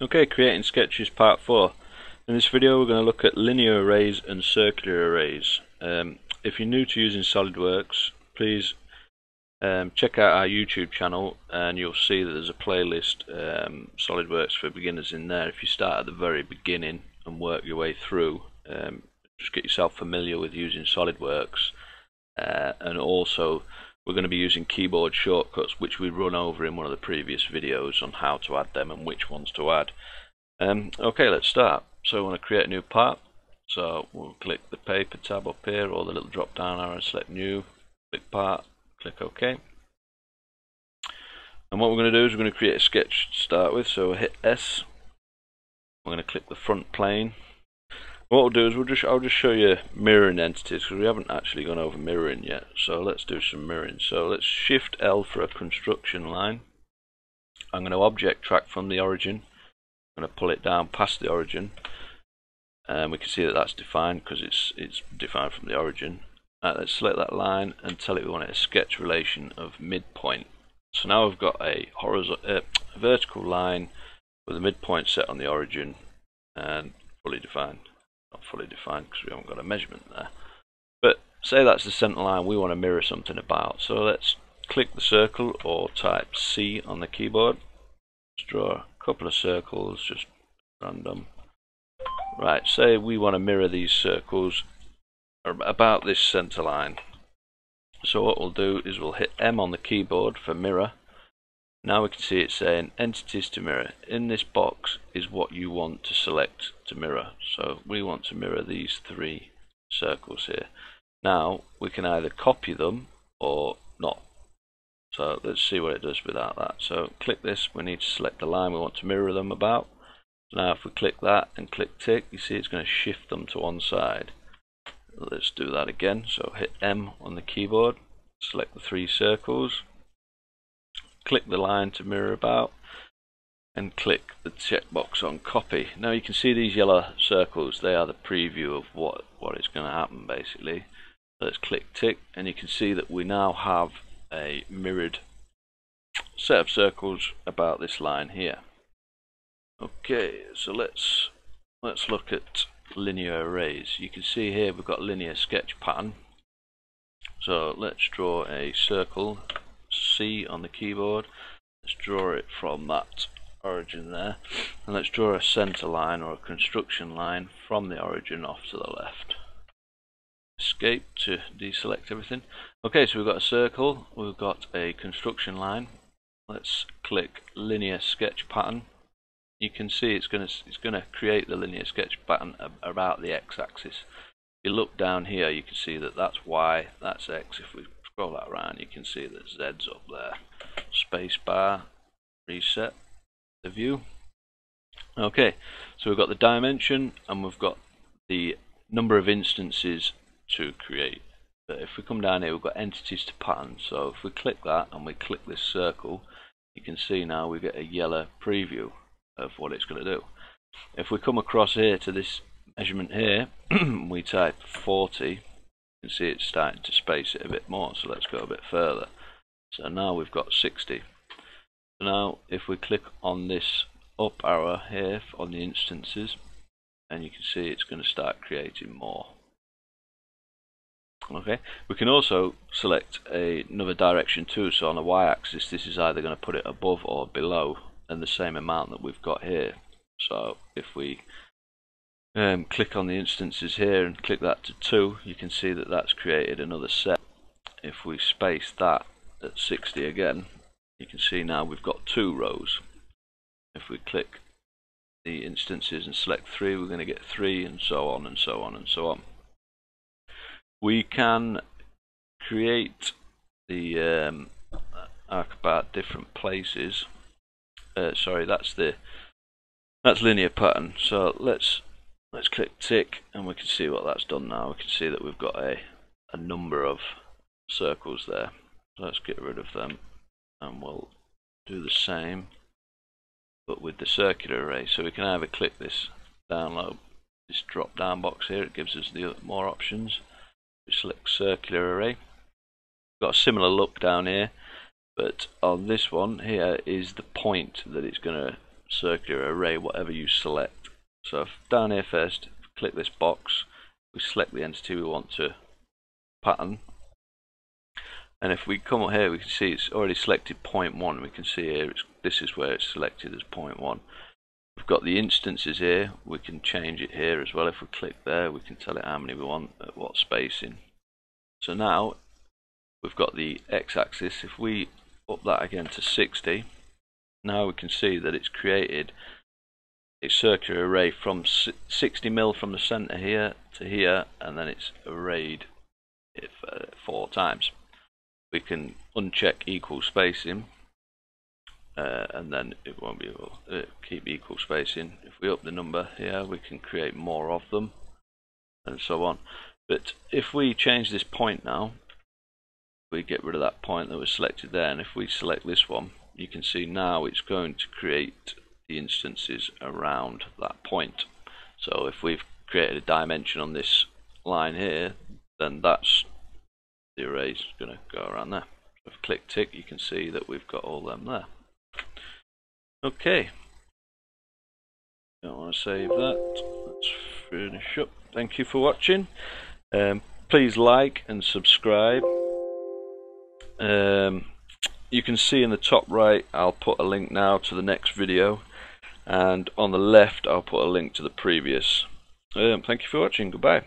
Okay, creating sketches part 4. In this video we're going to look at linear arrays and circular arrays. If you're new to using SolidWorks, please check out our YouTube channel and you'll see that there's a playlist, SolidWorks for beginners, in there. If you start at the very beginning and work your way through, just get yourself familiar with using SolidWorks, and also we're going to be using keyboard shortcuts, which we run over in one of the previous videos on how to add them and which ones to add. Okay, let's start. So we want to create a new part, so we'll click the paper tab up here or the little drop down arrow and select new, click part, click OK. And what we're going to do is we're going to create a sketch to start with, so we'll hit S. We're going to click the front plane. What we'll do is I'll just show you mirroring entities, because we haven't actually gone over mirroring yet. So let's do some mirroring. So let's Shift L for a construction line. I'm going to object track from the origin. I'm going to pull it down past the origin, and we can see that that's defined because it's defined from the origin. Let's select that line and tell it we want it a sketch relation of midpoint. So now we've got a horizontal, vertical line with a midpoint set on the origin and fully defined. Not fully defined because we haven't got a measurement there, but say that's the centre line we want to mirror something about. So let's click the circle or type C on the keyboard. Let's draw a couple of circles, just random. Right, say we want to mirror these circles about this centre line. So what we'll do is we'll hit M on the keyboard for mirror. Now we can see it's saying entities to mirror. In this box is what you want to select to mirror. So we want to mirror these three circles here. Now we can either copy them or not. So let's see what it does without that. So click this, we need to select the line we want to mirror them about. Now if we click that and click tick, you see it's going to shift them to one side. Let's do that again. So hit M on the keyboard, select the three circles, click the line to mirror about, and click the checkbox on copy. Now you can see these yellow circles, they are the preview of what is going to happen basically. Let's click tick, and you can see that we now have a mirrored set of circles about this line here. Okay, so let's look at linear arrays. You can see here we've got linear sketch pattern. So let's draw a circle, C on the keyboard. Let's draw it from that origin there, and let's draw a center line or a construction line from the origin off to the left. Escape to deselect everything. Okay, so we've got a circle, we've got a construction line. Let's click linear sketch pattern. You can see it's going to create the linear sketch pattern about the x-axis. If you look down here, you can see that that's Y, that's X. If we scroll that around, you can see that Z's up there. Space bar, reset the view. Okay, so we've got the dimension and we've got the number of instances to create. But if we come down here, we've got entities to pattern. So if we click that and we click this circle, you can see now we get a yellow preview of what it's going to do. If we come across here to this measurement here, we type 40, you can see it's starting to space it a bit more, so let's go a bit further. So now we've got 60. So now if we click on this up arrow here on the instances, and you can see it's going to start creating more. Okay, we can also select another direction too, so on the y-axis this is either going to put it above or below, and the same amount that we've got here. So if we click on the instances here and click that to 2, you can see that that's created another set. If we space that at 60 again, you can see now we've got 2 rows. If we click the instances and select 3, we're going to get 3, and so on and so on and so on. We can create the arc about different places. Sorry, that's linear pattern. So let's click tick, and we can see what that's done now. We can see that we've got a number of circles there. Let's get rid of them, and we'll do the same but with the circular array. So we can either click this download this drop down box here, it gives us the more options. We select circular array. Got a similar look down here, but on this one here is the point that it's going to circular array whatever you select. So down here first, click this box, we select the entity we want to pattern, and if we come up here we can see it's already selected 0.1. We can see here this is where it's selected as 0.1. We've got the instances here, we can change it here as well. If we click there we can tell it how many we want at what spacing. So now we've got the x-axis, if we up that again to 60, now we can see that it's created a circular array from 60 mil from the center here to here, and then it's arrayed it 4 times. We can uncheck equal spacing, and then it won't be able to keep equal spacing. If we up the number here we can create more of them and so on. But if we change this point now, we get rid of that point that was selected there, and if we select this one you can see now it's going to create the instances around that point. So if we've created a dimension on this line here, then that's the array's going to go around there. So if I click tick you can see that we've got all them there. Okay, don't want to save that, let's finish up. Thank you for watching, please like and subscribe. You can see in the top right I'll put a link now to the next video, and on the left I'll put a link to the previous. Thank you for watching, goodbye.